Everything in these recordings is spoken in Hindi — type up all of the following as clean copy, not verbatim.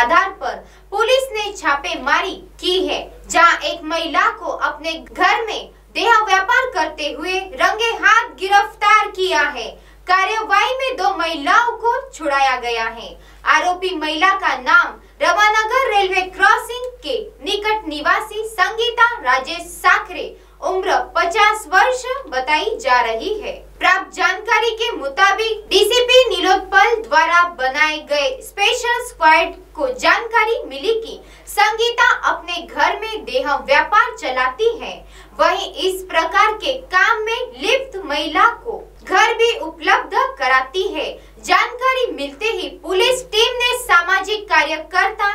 आधार पर पुलिस ने छापेमारी की है, जहां एक महिला को अपने घर में देह व्यापार करते हुए रंगे हाथ गिरफ्तार किया है। कार्यवाही में दो महिलाओं को छुड़ाया गया है। आरोपी महिला का नाम रमानगर रेलवे क्रॉसिंग के निकट निवासी संगीता राजेश साकरे उम्र 50 वर्ष बताई जा रही है। प्राप्त जानकारी के मुताबिक डीसीपी नीलोत्पल द्वारा बनाए गए स्पेशल स्क्वाड को जानकारी मिली कि संगीता अपने घर में देह व्यापार चलाती है, वहीं इस प्रकार के काम में लिप्त महिला को घर भी उपलब्ध कराती है। जानकारी मिलते ही पुलिस टीम ने सामाजिक कार्यकर्ता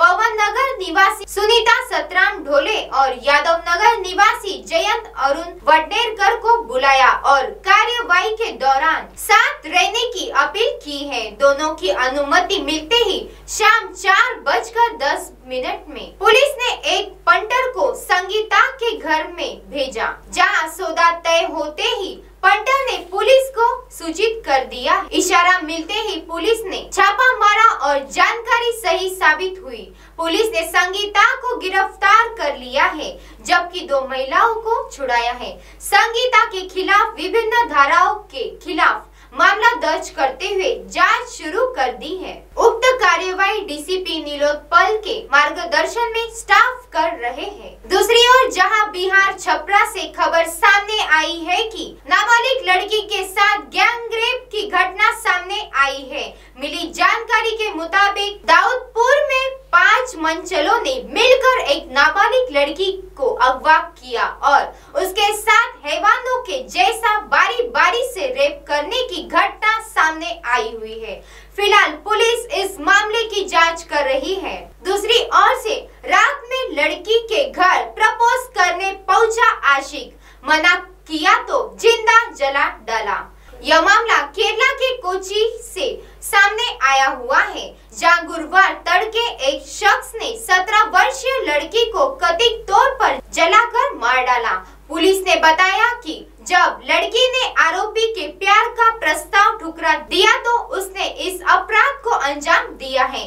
पवन नगर निवासी सुनीता सत्राम ढोले और यादव नगर निवासी जयंत अरुण वडनेरकर को बुलाया और कार्यवाही के दौरान साथ रहने की अपील की है। दोनों की अनुमति मिलते ही शाम 4:10 में पुलिस ने एक पंटर को संगीता के घर में भेजा, जहां सौदा तय होते ही पंटर ने पुलिस को सूचित कर दिया। इशारा मिलते ही पुलिस ने छापा मारा और जानकारी सही साबित हुई। पुलिस ने संगीता को गिरफ्तार कर लिया है, जबकि दो महिलाओं को छुड़ाया है। संगीता के खिलाफ विभिन्न धाराओं के खिलाफ मामला दर्ज करते हुए जांच शुरू कर दी है। उक्त कार्यवाही डीसीपी नीलोत्पल के मार्गदर्शन में स्टाफ कर रहे हैं। दूसरी ओर जहां बिहार छपरा से खबर सामने आई है कि नाबालिग लड़की के साथ गैंग रेप की घटना सामने आई है। मिली जानकारी के मुताबिक दाऊदपुर में 5 मनचलों ने मिलकर एक नाबालिग लड़की को अगवा किया और उसके साथ हैवानों के जैसा बारी बारी से रेप करने की घटना सामने आई हुई है। फिलहाल पुलिस इस मामले की जांच कर रही है। दूसरी ओर से रात में लड़की के घर प्रपोज करने पहुंचा आशिक, मना किया तो जिंदा जला डाला। यह मामला केरला के कोची से सामने आया हुआ है, जहां गुरुवार तड़के एक शख्स ने 17 वर्षीय लड़की को कथित तौर पर जलाकर मार डाला। पुलिस ने बताया कि जब लड़की ने आरोपी के प्यार का प्रस्ताव ठुकरा दिया तो उसने इस अपराध को अंजाम दिया है।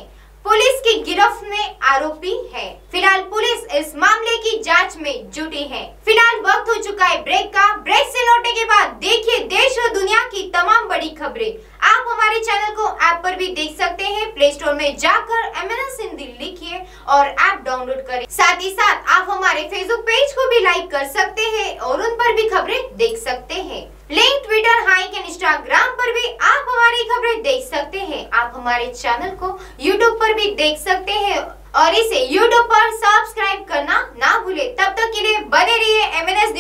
पुलिस की गिरफ्त में आरोपी है। फिलहाल पुलिस इस मामले की जांच में जुटी है। फिलहाल वक्त हो चुका है ब्रेक का। ब्रेक से लौटने के बाद देखिए देश और दुनिया की तमाम बड़ी खबरें। आप हमारे चैनल को ऐप पर भी देख सकते हैं। प्ले स्टोर में जाकर MNS हिंदी लिखिए और ऐप डाउनलोड करें। साथ ही साथ आप हमारे फेसबुक पेज को भी लाइक कर सकते हैं और उन पर भी खबरें देख सकते हैं। Link Twitter Hike and Instagram पर भी आप हमारी खबरें देख सकते हैं। आप हमारे चैनल को यूट्यूब पर भी देख सकते हैं और इसे यूट्यूब पर सब्सक्राइब करना ना भूले। तब तक के लिए बने रहिए MNS